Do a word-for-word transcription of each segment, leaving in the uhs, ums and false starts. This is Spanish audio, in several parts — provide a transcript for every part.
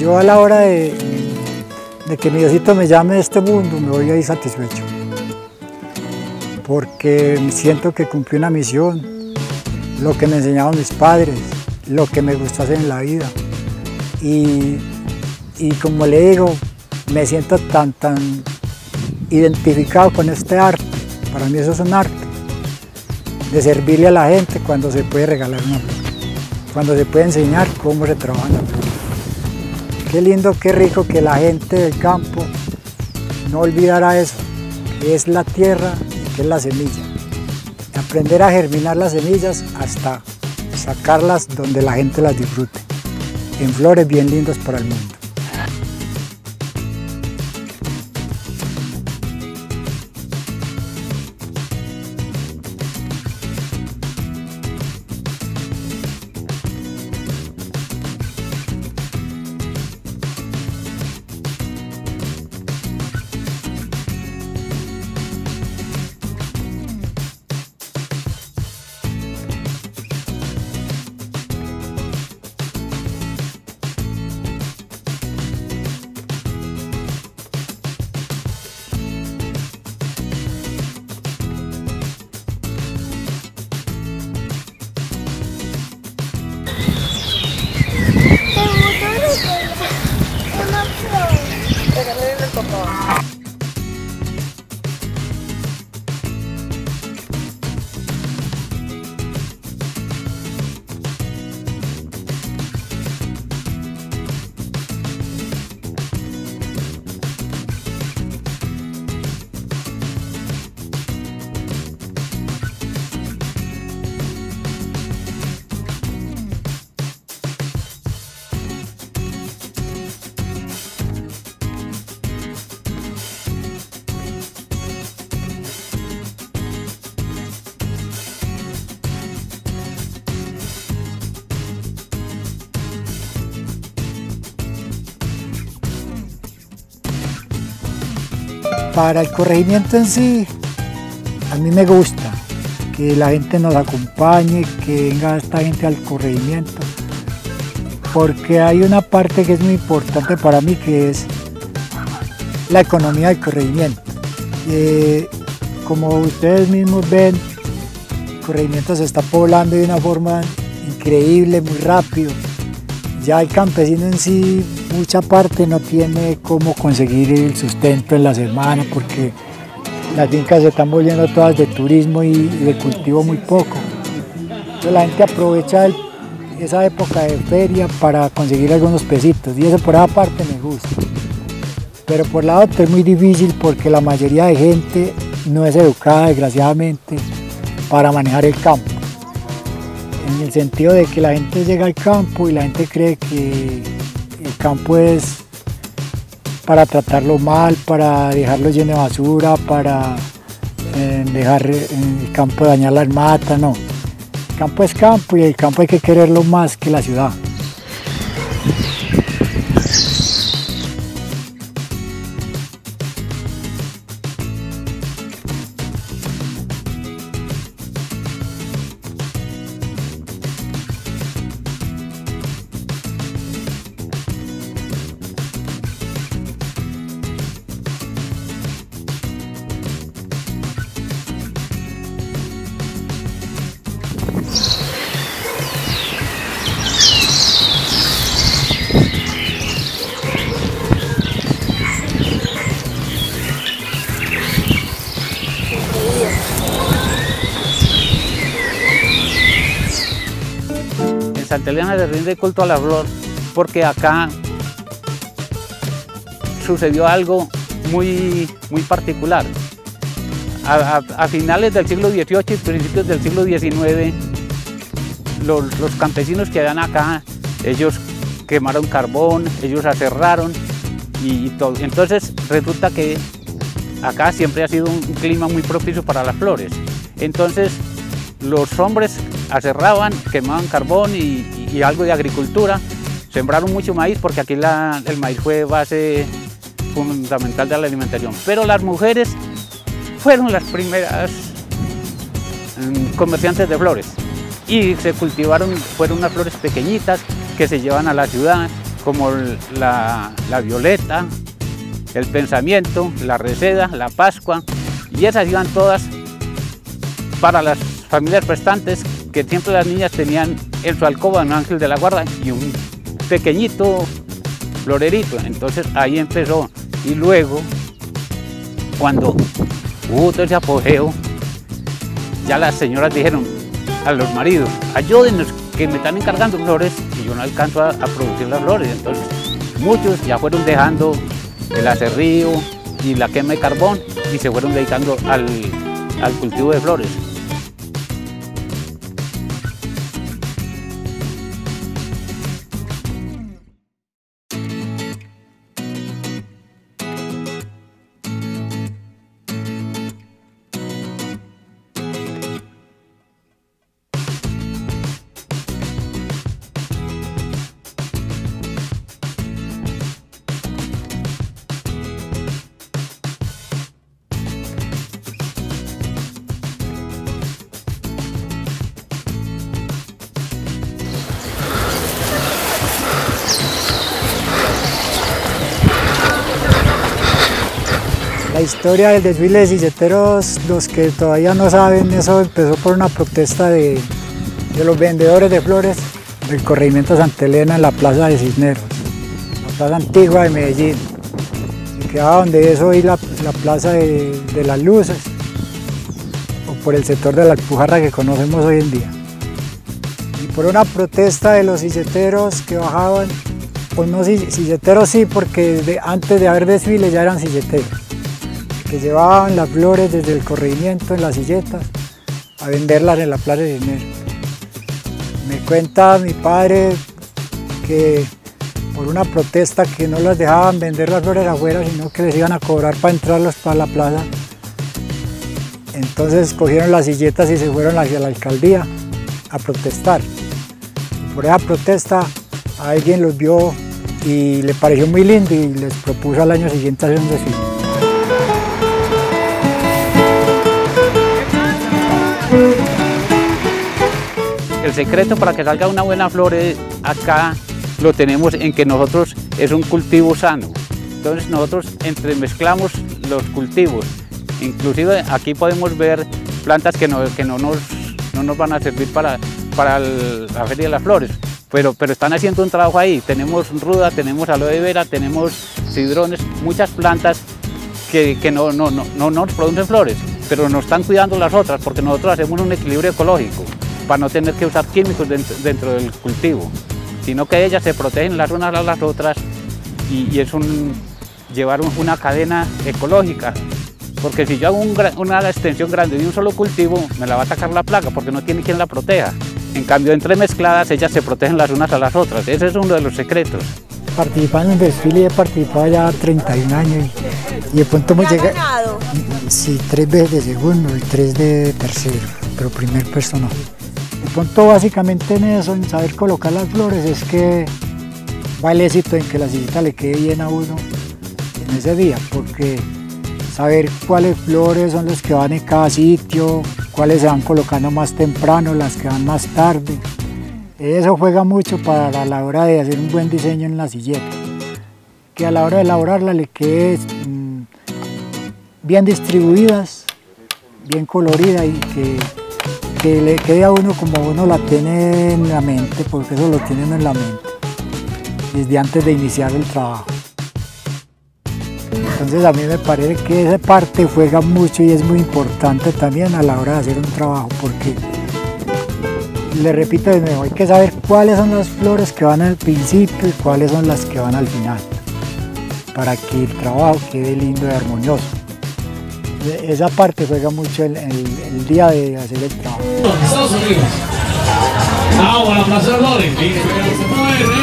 Yo a la hora de, de que mi Diosito me llame de este mundo, me voy ahí satisfecho, porque siento que cumplí una misión, lo que me enseñaron mis padres, lo que me gustó hacer en la vida. Y, y como le digo, me siento tan, tan identificado con este arte. Para mí eso es un arte, de servirle a la gente cuando se puede regalar una flor, cuando se puede enseñar cómo se trabaja la flor. Qué lindo, qué rico que la gente del campo no olvidara eso, que es la tierra y que es la semilla. Aprender a germinar las semillas hasta sacarlas donde la gente las disfrute, en flores bien lindas para el mundo. Para el corregimiento en sí, a mí me gusta que la gente nos acompañe, que venga esta gente al corregimiento, porque hay una parte que es muy importante para mí, que es la economía del corregimiento. Eh, como ustedes mismos ven, el corregimiento se está poblando de una forma increíble, muy rápido. Ya el campesino en sí, mucha parte no tiene cómo conseguir el sustento en la semana, porque las fincas se están volviendo todas de turismo y de cultivo muy poco. Entonces la gente aprovecha el, esa época de feria para conseguir algunos pesitos, y eso por esa parte me gusta. Pero por la otra es muy difícil, porque la mayoría de gente no es educada, desgraciadamente, para manejar el campo. En el sentido de que la gente llega al campo y la gente cree que el campo es para tratarlo mal, para dejarlo lleno de basura, para eh, dejar el campo dañar las matas. No, el campo es campo y el campo hay que quererlo más que la ciudad. Santa Elena le rinde culto a la flor, porque acá sucedió algo muy, muy particular. A, a, a finales del siglo dieciocho y principios del siglo diecinueve, los, los campesinos que habían acá, ellos quemaron carbón, ellos aserraron y, y todo. Entonces resulta que acá siempre ha sido un clima muy propicio para las flores. Entonces los hombres aserraban, quemaban carbón y, y algo de agricultura, sembraron mucho maíz, porque aquí la, el maíz fue base fundamental de la alimentación. Pero las mujeres fueron las primeras um, comerciantes de flores, y se cultivaron, fueron unas flores pequeñitas que se llevan a la ciudad, como la, la violeta, el pensamiento, la reseda, la pascua, y esas iban todas para las familias prestantes, que siempre las niñas tenían en su alcoba un ángel de la guarda y un pequeñito florerito. Entonces ahí empezó, y luego cuando hubo todo ese apogeo, ya las señoras dijeron a los maridos: ayúdenos, que me están encargando flores y yo no alcanzo a, a producir las flores. Entonces muchos ya fueron dejando el acerrío y la quema de carbón y se fueron dedicando al, al cultivo de flores. La historia del desfile de silleteros, los que todavía no saben, eso empezó por una protesta de, de los vendedores de flores del corregimiento Santa Elena en la Plaza de Cisneros, la plaza antigua de Medellín. Se quedaba donde es hoy la, la Plaza de, de las Luces, o por el sector de la Alpujarra que conocemos hoy en día. Y por una protesta de los silleteros que bajaban, pues no silleteros sí, porque de, antes de haber desfile ya eran silleteros, que llevaban las flores desde el corregimiento en las silletas a venderlas en la Plaza de Enero. Me cuenta mi padre que por una protesta que no las dejaban vender las flores afuera, sino que les iban a cobrar para entrarlos para la plaza. Entonces cogieron las silletas y se fueron hacia la alcaldía a protestar. Por esa protesta alguien los vio y le pareció muy lindo y les propuso al año siguiente hacer un desfile. El secreto para que salga una buena flor acá lo tenemos en que nosotros es un cultivo sano. Entonces nosotros entremezclamos los cultivos. Inclusive aquí podemos ver plantas que no, que no, nos, no nos van a servir para, para el, la feria de las flores, pero, pero están haciendo un trabajo ahí. Tenemos ruda, tenemos aloe vera, tenemos cidrones, muchas plantas que, que no, no, no, no nos producen flores, pero nos están cuidando las otras porque nosotros hacemos un equilibrio ecológico, para no tener que usar químicos dentro, dentro del cultivo, sino que ellas se protegen las unas a las otras y, y es un, llevar un, una cadena ecológica, porque si yo hago un, una extensión grande de un solo cultivo, me la va a atacar la plaga porque no tiene quien la proteja. En cambio, entre mezcladas, ellas se protegen las unas a las otras. Ese es uno de los secretos. Participado en el desfile y he participado ya treinta y un años y, y de pronto hemos llegado, sí, tres veces de segundo y tres de tercero, pero primer personaje. El punto básicamente en eso, en saber colocar las flores, es que va el éxito en que la silleta le quede bien a uno en ese día, porque saber cuáles flores son las que van en cada sitio, cuáles se van colocando más temprano, las que van más tarde, eso juega mucho para la hora de hacer un buen diseño en la silleta, que a la hora de elaborarla le quede mmm, bien distribuidas, bien colorida y que... que le quede a uno como uno la tiene en la mente, porque eso lo tiene uno en la mente desde antes de iniciar el trabajo. Entonces a mí me parece que esa parte juega mucho y es muy importante también a la hora de hacer un trabajo, porque le repito de nuevo, hay que saber cuáles son las flores que van al principio y cuáles son las que van al final, para que el trabajo quede lindo y armonioso. Esa parte juega mucho el, el, el día de hacer el trabajo. Estados Unidos. Agua, la plaza de Flores.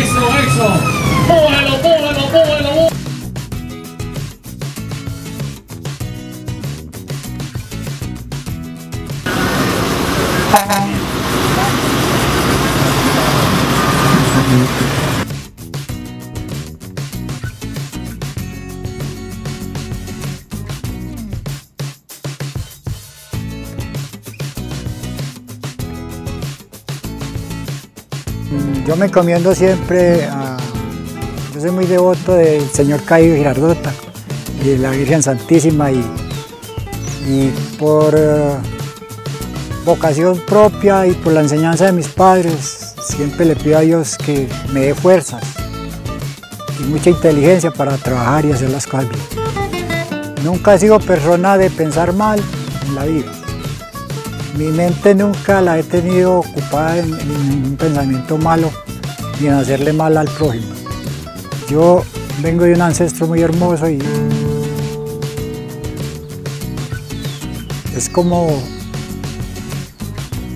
Eso, eso. Póngalo, póngalo, póngalo. Yo me encomiendo siempre a, Yo soy muy devoto del Señor Caído Girardota, y la Virgen Santísima, y, y por eh, vocación propia y por la enseñanza de mis padres, siempre le pido a Dios que me dé fuerzas y mucha inteligencia para trabajar y hacer las cosas bien. Nunca he sido persona de pensar mal en la vida. Mi mente nunca la he tenido ocupada en, en un pensamiento malo ni en hacerle mal al prójimo. Yo vengo de un ancestro muy hermoso y es como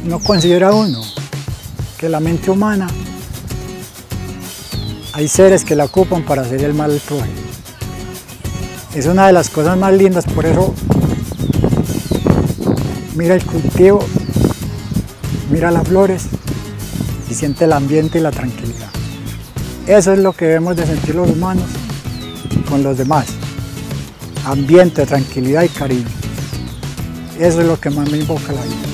no considera uno que la mente humana hay seres que la ocupan para hacer el mal al prójimo. Es una de las cosas más lindas, por eso mira el cultivo, mira las flores y siente el ambiente y la tranquilidad. Eso es lo que debemos de sentir los humanos con los demás. Ambiente, tranquilidad y cariño. Eso es lo que más me invoca la vida.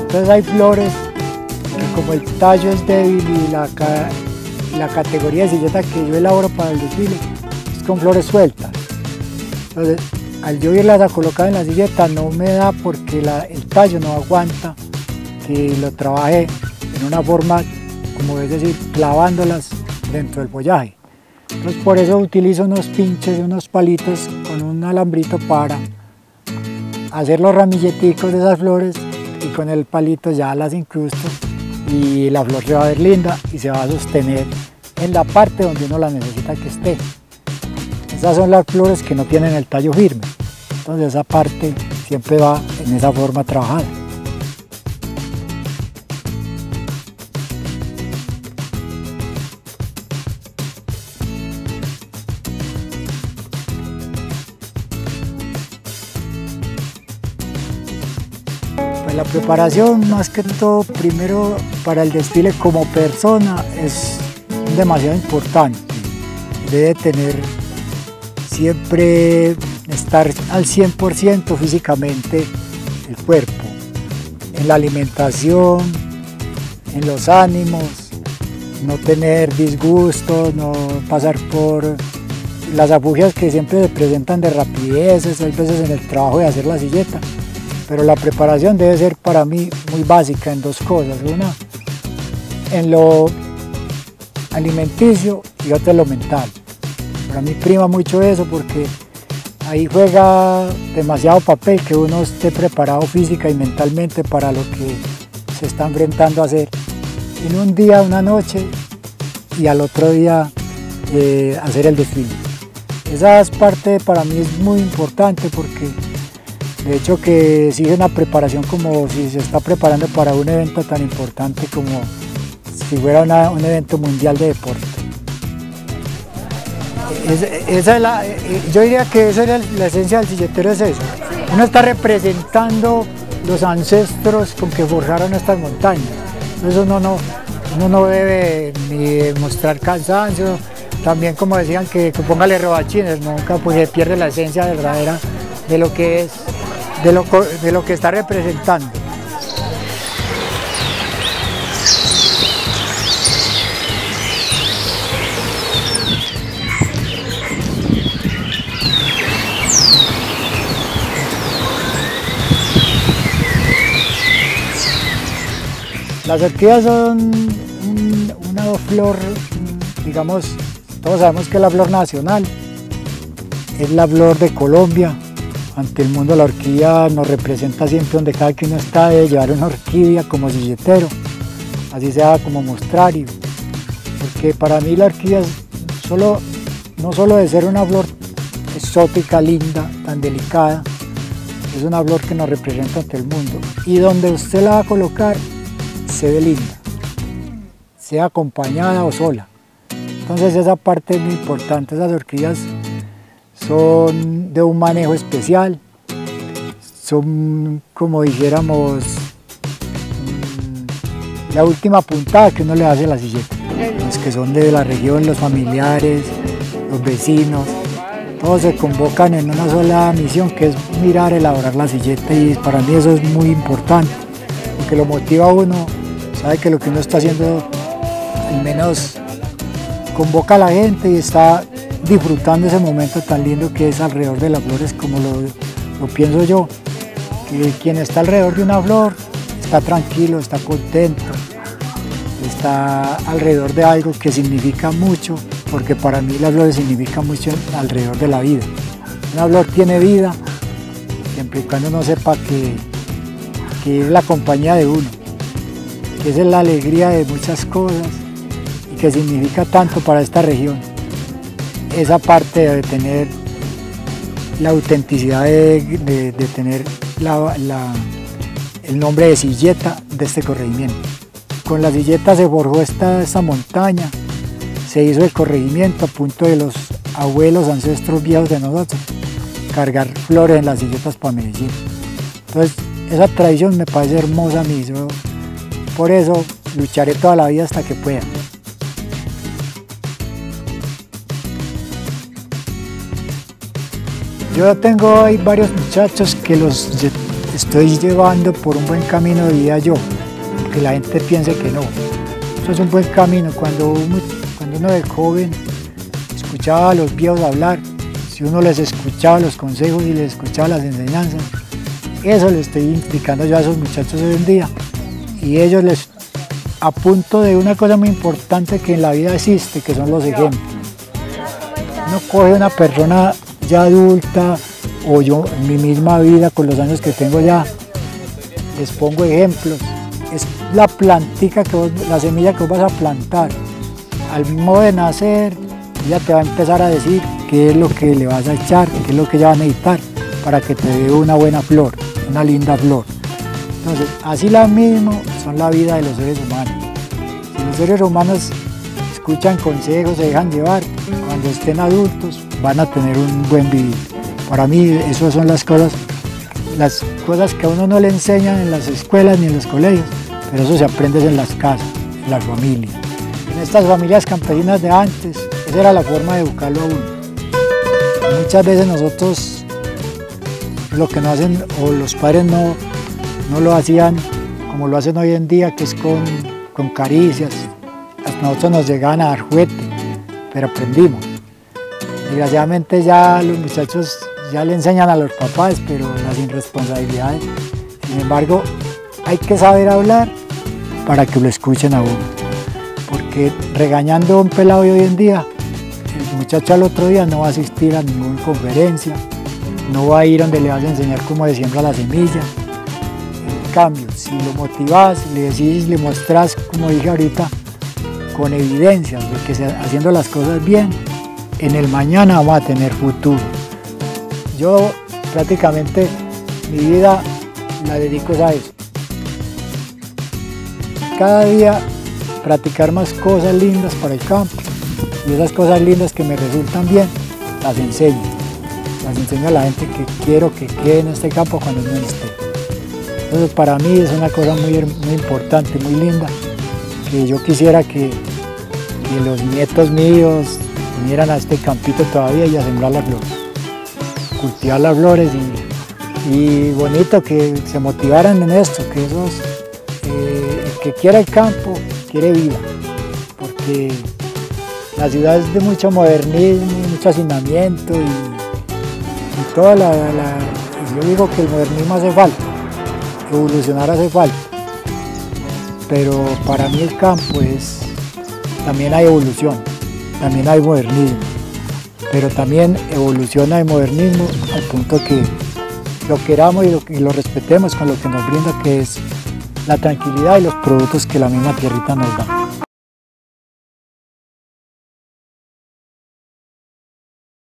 Entonces hay flores que como el tallo es débil y la, ca la categoría de silleta que yo elaboro para el desfile es con flores sueltas. Entonces al yo irlas a colocar en la silleta no me da porque la, el tallo no aguanta que lo trabaje en una forma, como es decir, clavándolas dentro del follaje. Entonces por eso utilizo unos pinches, unos palitos con un alambrito para hacer los ramilleticos de esas flores, y con el palito ya las incrusto y la flor se va a ver linda y se va a sostener en la parte donde uno la necesita que esté. Esas son las flores que no tienen el tallo firme, entonces esa parte siempre va en esa forma trabajada. La preparación, más que todo, primero para el desfile como persona es demasiado importante. Debe tener siempre, estar al cien por ciento físicamente el cuerpo, en la alimentación, en los ánimos, no tener disgustos, no pasar por las afugias que siempre se presentan de rapideces, hay veces en el trabajo de hacer la silleta. Pero la preparación debe ser para mí muy básica en dos cosas, una en lo alimenticio y otra en lo mental. Para mí prima mucho eso porque ahí juega demasiado papel que uno esté preparado física y mentalmente para lo que se está enfrentando a hacer en un día, una noche y al otro día eh, hacer el desfile. Esa parte para mí es muy importante porque de hecho que sigue una preparación como si se está preparando para un evento tan importante como si fuera una, un evento mundial de deporte. Es, esa es la, yo diría que esa era la esencia del silletero, es eso. Uno está representando los ancestros con que forjaron estas montañas. Entonces uno no, uno no debe ni mostrar cansancio. También como decían que, que póngale rebachines, nunca pues se pierde la esencia verdadera de lo que es. De lo, de lo que está representando. Las orquídeas son un, una flor, digamos, todos sabemos que es la flor nacional, es la flor de Colombia. Ante el mundo la orquídea nos representa siempre donde cada que uno está, debe llevar una orquídea como silletero, así sea como mostrario, porque para mí la orquídea es solo, no solo de ser una flor exótica, linda, tan delicada, es una flor que nos representa ante el mundo y donde usted la va a colocar se ve linda, sea acompañada o sola. Entonces esa parte es muy importante, esas orquídeas son de un manejo especial, son como dijéramos la última puntada que uno le hace a la silleta, los que son de la región, los familiares, los vecinos, todos se convocan en una sola misión, que es mirar, elaborar la silleta, y para mí eso es muy importante, porque lo motiva a uno, sabe que lo que uno está haciendo al menos convoca a la gente y está disfrutando ese momento tan lindo que es alrededor de las flores, como lo, lo pienso yo, que quien está alrededor de una flor está tranquilo, está contento, está alrededor de algo que significa mucho, porque para mí las flores significan mucho alrededor de la vida. Una flor tiene vida, siempre y cuando uno sepa que, que es la compañía de uno, que esa es la alegría de muchas cosas y que significa tanto para esta región. Esa parte de tener la autenticidad, de, de, de tener la, la, el nombre de silleta de este corregimiento. Con la silleta se forjó esta, esta montaña, se hizo el corregimiento a punto de los abuelos, ancestros viejos de nosotros, cargar flores en las silletas para Medellín. Entonces, esa tradición me parece hermosa a mí, yo por eso lucharé toda la vida hasta que pueda. Yo tengo ahí varios muchachos que los estoy llevando por un buen camino de vida yo, que la gente piense que no. Eso es un buen camino. Cuando uno, cuando uno de joven escuchaba a los viejos hablar, si uno les escuchaba los consejos y les escuchaba las enseñanzas, eso le estoy indicando yo a esos muchachos hoy en día. Y ellos les apunto de una cosa muy importante que en la vida existe, que son los ejemplos. Uno coge una persona ya adulta, o yo en mi misma vida con los años que tengo ya, les pongo ejemplos. Es la plantica que vos, la semilla que vos vas a plantar. Al mismo de nacer, ella te va a empezar a decir qué es lo que le vas a echar, qué es lo que ella va a necesitar para que te dé una buena flor, una linda flor. Entonces, así lo mismo son la vida de los seres humanos. Si los seres humanos escuchan consejos, se dejan llevar, cuando estén adultos van a tener un buen vivir. Para mí, esas son las cosas, las cosas que a uno no le enseñan en las escuelas ni en los colegios, pero eso se aprende en las casas, en las familias. En estas familias campesinas de antes, esa era la forma de educarlo a uno. Muchas veces nosotros, lo que no hacen, o los padres no, no lo hacían como lo hacen hoy en día, que es con, con caricias. Nosotros nos llegaban a dar juguete, pero aprendimos. Desgraciadamente ya los muchachos ya le enseñan a los papás, pero las irresponsabilidades. Sin embargo, hay que saber hablar para que lo escuchen a uno, porque regañando a un pelado de hoy en día, el muchacho al otro día no va a asistir a ninguna conferencia, no va a ir donde le vas a enseñar cómo se siembra la semilla. En cambio, si lo motivas, le decís, le mostrás, como dije ahorita, con evidencias de que haciendo las cosas bien, en el mañana vamos a tener futuro. Yo prácticamente mi vida la dedico a eso. Cada día practicar más cosas lindas para el campo, y esas cosas lindas que me resultan bien, las enseño. Las enseño a la gente que quiero que quede en este campo cuando no esté. Entonces para mí es una cosa muy, muy importante, muy linda, que yo quisiera que, que los nietos míos vinieran a este campito todavía y a sembrar las flores, cultivar las flores, y, y bonito que se motivaran en esto, que esos, eh, el que quiera el campo, quiere vida, porque la ciudad es de mucho modernismo, mucho hacinamiento, y, y toda la, la, yo digo que el modernismo hace falta, evolucionar hace falta, pero para mí el campo es, también hay evolución. También hay modernismo, pero también evoluciona el modernismo al punto que lo queramos y lo, y lo respetemos con lo que nos brinda, que es la tranquilidad y los productos que la misma tierrita nos da.